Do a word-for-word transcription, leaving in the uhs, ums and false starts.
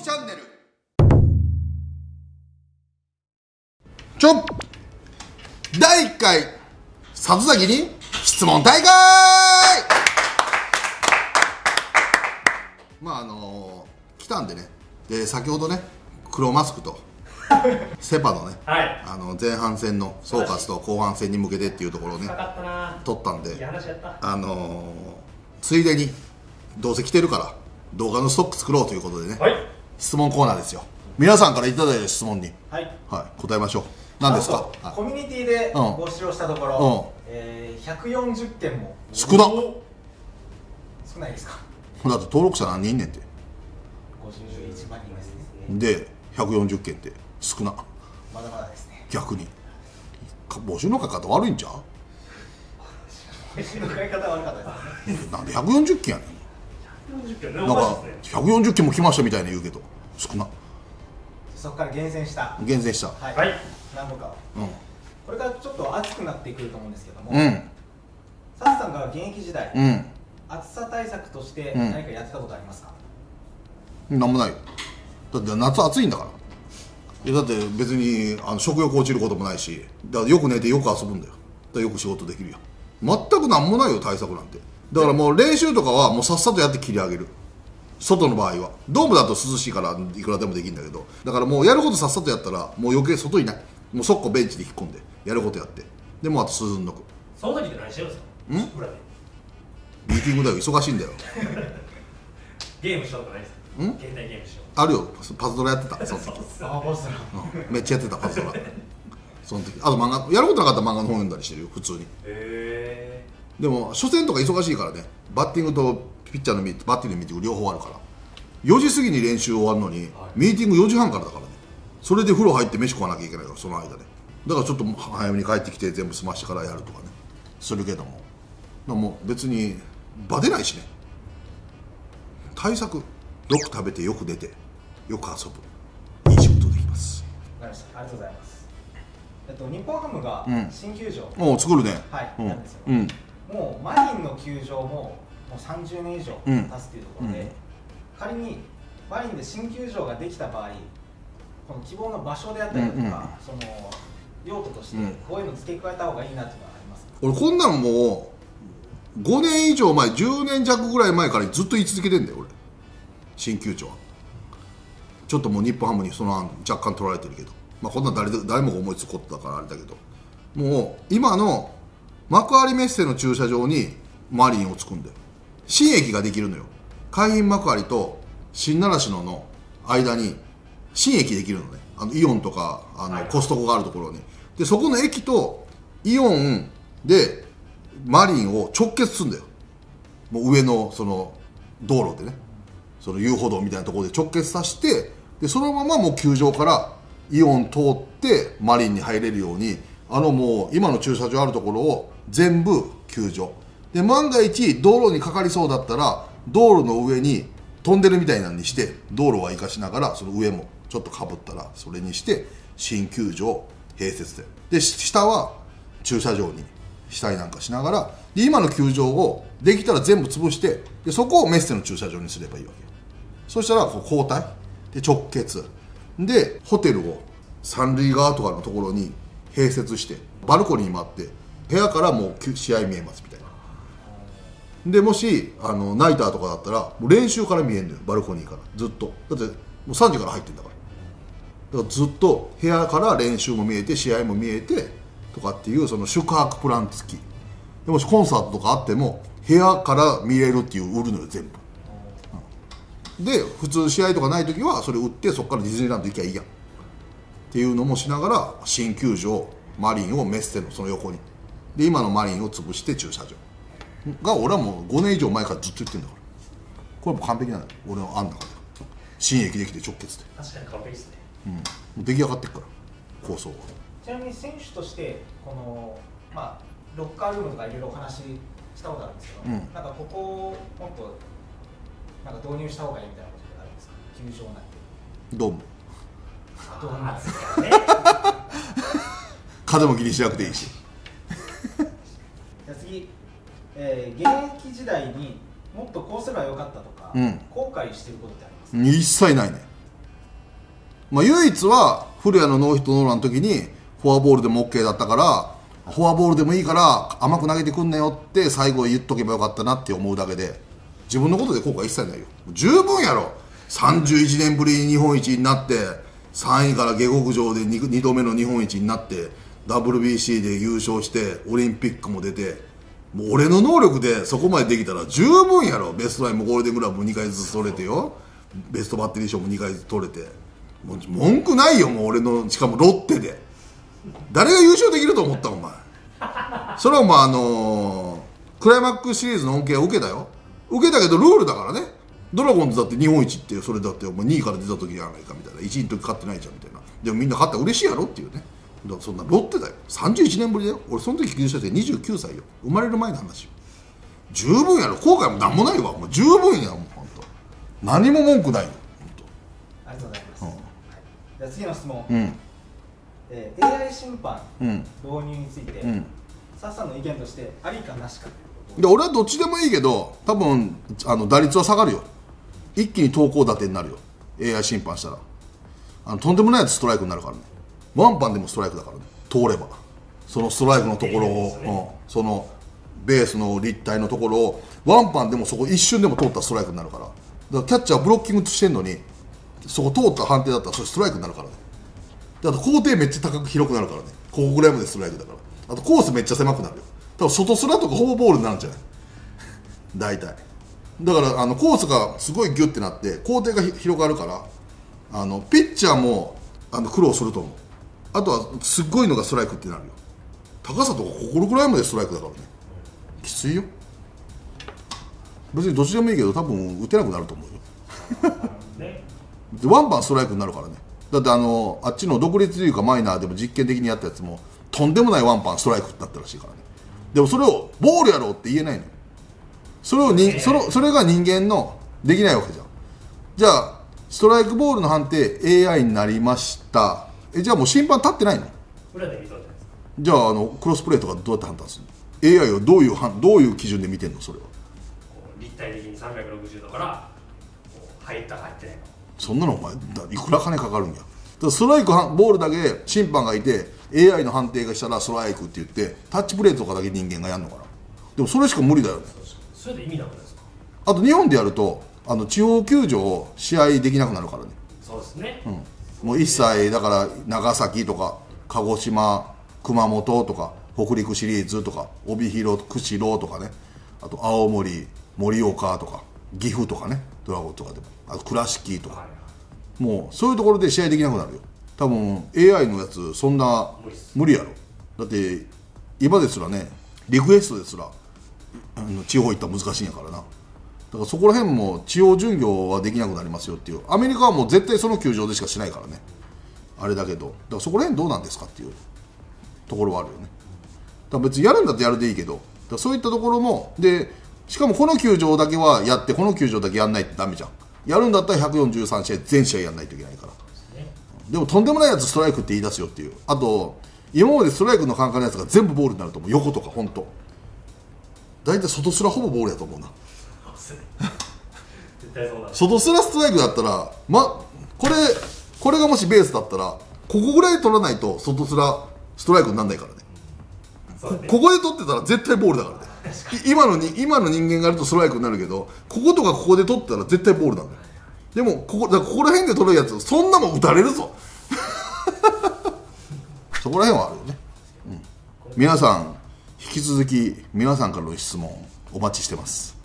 キチャンネル。ちょっだいいっかい里崎に質問大会まああのー、来たんでね、で先ほどね黒マスクとセ・パのね、はい、あの前半戦の総括と後半戦に向けてっていうところをね取ったんで、あのー、ついでにどうせ来てるから動画のストック作ろうということでね、はい、質問コーナーですよ。皆さんからいただいた質問に、はいはい、答えましょう。何ですか？コミュニティで募集をしたところ、うん、えー、ひゃくよんじゅっけんも。少な少ないですか？だって登録者何人いんねんって。ごじゅういちまんにんですね。でひゃくよんじゅっけんって少な。まだまだですね。逆に募集の書き方悪いんちゃう？募集の書き方悪かったですね。なんでひゃくよんじゅっけんやねん。なんかひゃくよんじゅっけんも来ましたみたいな言うけど少な。そこから厳選した厳選したはい、何本か、うん、これからちょっと暑くなってくると思うんですけども、うん、サツさんが現役時代、うん、暑さ対策として何かやってたことありますか？なんもないよ。だって夏暑いんだから。いやだって別にあの食欲落ちることもないし、だからよく寝てよく遊ぶんだよ。だからよく仕事できるよ。全くなんもないよ対策なんて。だからもう練習とかはもうさっさとやって切り上げる。外の場合はドームだと涼しいからいくらでもできるんだけど、だからもうやることさっさとやったらもう余計外いない。もう速攻ベンチで引っ込んでやることやって、でもうあと涼んどく。その時って何してるんですか？ん？ミーティングだよ。忙しいんだよ。ゲームしたことないですか？ん？携帯ゲームしよう。あるよ、パズドラやってたその時。ああパズドラ、うん、めっちゃやってたパズドラ。その時あと漫画やることなかったら漫画の本読んだりしてるよ普通に。へえー。でも初戦とか忙しいからね、バッティングとピッチャーのミーティング、バッティングのミーティング両方あるから、よじ過ぎに練習終わるのに、はい、ミーティングよじはんからだからね。それで風呂入って飯食わなきゃいけないからその間で、だからちょっと早めに帰ってきて全部済ましてからやるとかねするけども、だもう別にバテないしね。対策よく食べてよく出てよく遊ぶ、いい仕事できます。ありがとうございます。えっと日本ハムが新球場、うん、お作るね、はい、うん、なんですよ、うん、もうマリンの球場ももうさんじゅうねん以上経つというところで、うんうん、仮にマリンで新球場ができた場合、この希望の場所であったりとか、うんうん、その用途としてこういうの付け加えた方がいいなというのはありますか？俺こんなんもうごねん以上前、じゅうねんじゃくぐらい前からずっと言い続けてんだよ俺。新球場はちょっともう日本ハムにその案若干取られてるけど、まあ、こんなん 誰, 誰もが思いつくことだからあれだけど、もう今の幕張メッセの駐車場にマリンを作るんだよ。新駅ができるのよ。海浜幕張と新習志野の間に新駅できるのね。あのイオンとかあのコストコがあるところに、でそこの駅とイオンでマリンを直結するんだよ。もう上のその道路でね、その遊歩道みたいなところで直結させて、でそのままもう球場からイオン通ってマリンに入れるように、あのもう今の駐車場あるところを全部球場で、万が一道路にかかりそうだったら道路の上にトンネルみたいなのにして、道路は生かしながらその上もちょっとかぶったらそれにして新球場併設で、で下は駐車場にしたりなんかしながら、で今の球場をできたら全部潰して、でそこをメッセの駐車場にすればいいわけよ。そしたらこう交代で直結で、ホテルを三塁側とかのところに併設して、バルコニーもあって部屋からもう試合見えますみたいな。でもしあのナイターとかだったらもう練習から見えるのよ、バルコニーからずっと。だってもうさんじから入ってるんだから、だからずっと部屋から練習も見えて試合も見えてとかっていう、その宿泊プラン付きで、もしコンサートとかあっても部屋から見れるっていう売るのよ全部、うん、で普通試合とかない時はそれ売って、そこからディズニーランド行きゃいいやんっていうのもしながら、新球場マリンをメッセのその横にで、今のマリンを潰して駐車場が、俺はもうごねんいじょう前からずっと言ってんだから、これもう完璧なんだよ俺の案だから。新駅できて直結で確かに完璧ですね、うん、出来上がってっから構想は。ちなみに選手としてこの、まあ、ロッカールームとかいろいろお話したことあるんですけど、うん、なんかここをもっとなんか導入した方がいいみたいなことってあるんですか？球場内でドームドームなんですからね。風も気にしなくていいし。じゃあ次、えー、現役時代にもっとこうすればよかったとか、うん、後悔してることってありますか？一切ないね。まあ、唯一は古谷のノーヒットノーランの時にフォアボールでも OK だったからフォアボールでもいいから甘く投げてくんねよって最後言っとけばよかったなって思うだけで自分のことで後悔一切ないよ。十分やろ。さんじゅういちねんぶりに日本一になってさんいから下克上で 2, 2度目の日本一になって ダブリュービーシー で優勝してオリンピックも出てもう俺の能力でそこまでできたら十分やろ。ベストナインもゴールデングラブもにかいずつ取れてよ、ベストバッテリー賞もにかいずつ取れてもう文句ないよ。もう俺のしかもロッテで誰が優勝できると思ったお前。それはまああのー、クライマックスシリーズの恩恵は受けたよ。受けたけどルールだからね。ドラゴンズだって日本一ってそれだってお前にいから出た時じゃないかみたいな、いちいの時勝ってないじゃんみたいな、でもみんな勝ったら嬉しいやろっていうね。だからそんなロッテだよ、さんじゅういちねんぶりだよ。俺その時優勝してにじゅうきゅうさいよ、生まれる前の話よ。十分やろ、後悔もなんもないわ。もう十分やもうほんと何も文句ないよ。ありがとうございます、うん、はい、じゃあ次の質問、うん、えー、エーアイ 審判導入について、うん、サッさんの意見としてありかなしか。で俺はどっちでもいいけど多分あの打率は下がるよ。一気に投高打点になるよ エーアイ 審判したら。あのとんでもないやつストライクになるからね。ワンパンでもストライクだからね、通ればそのストライクのところを、うん、そのベースの立体のところをワンパンでもそこ一瞬でも通ったらストライクになるから、だからキャッチャーブロッキングしてんのにそこ通った判定だったらそれストライクになるからね。だから高低めっちゃ高く広くなるからね、ここぐらいまでストライクだから。あとコースめっちゃ狭くなるよ。多分外空とかほぼボールになるんじゃない大体。だからあのコースがすごいギュッてなって工程が広がるからあのピッチャーもあの苦労すると思う。あとはすっごいのがストライクってなるよ。高さとか心くらいまでストライクだからね、きついよ。別にどっちでもいいけど多分打てなくなると思うよでワンバンストライクになるからね。だってあのあっちの独立というかマイナーでも実験的にやったやつもとんでもないワンバンストライクになったらしいからね。でもそれをボールやろうって言えないの。それをにそれそれが人間のできないわけじゃん。じゃあストライクボールの判定 エーアイ になりました。えじゃあもう審判立ってないの。じゃああのクロスプレーとかどうやって判断するの。 エーアイ をどういうどういう基準で見てんの。それは立体的にさんびゃくろくじゅうどから入ったか入ってないの。そんなのお前いくら金かかるんや。だストライクボールだけ審判がいて エーアイ の判定がしたらストライクって言ってタッチプレーとかだけ人間がやるのかな。でもそれしか無理だよね。それで意味なくないですか。あと日本でやるとあの地方球場試合できなくなるからね。そうですね、うん、もう一切だから長崎とか鹿児島熊本とか北陸シリーズとか帯広釧路とかね、あと青森盛岡とか岐阜とかね、ドラゴンとかでもあと倉敷とか、はいもうそういうところで試合できなくなるよ。多分 エーアイ のやつそんな無理やろ。だって今ですらねリクエストですらあの地方行ったら難しいんやからな。だからそこら辺も地方巡業はできなくなりますよっていう。アメリカはもう絶対その球場でしかしないからねあれだけど。だからそこら辺どうなんですかっていうところはあるよね。だから別にやるんだってやるでいいけど、だからそういったところもで、しかもこの球場だけはやってこの球場だけやんないってダメじゃん。やるんだったらひゃくよんじゅうさんしあい全試合やらないといけないから。でもとんでもないやつストライクって言い出すよっていう。あと今までストライクの感覚のやつが全部ボールになると思う。横とか本当大体外すらほぼボールやと思うな絶対そうだ外すらストライクだったら、ま、これこれがもしベースだったらここぐらい取らないと外すらストライクにならないからね。ここで取ってたら絶対ボールだからね今のに今の人間がやるとストライクになるけど、こことかここで取ったら絶対ボールなんだよ。でもここだからここら辺で取るやつそんなもん打たれるぞそこら辺はあるよね、うん、皆さん引き続き皆さんからの質問お待ちしてます。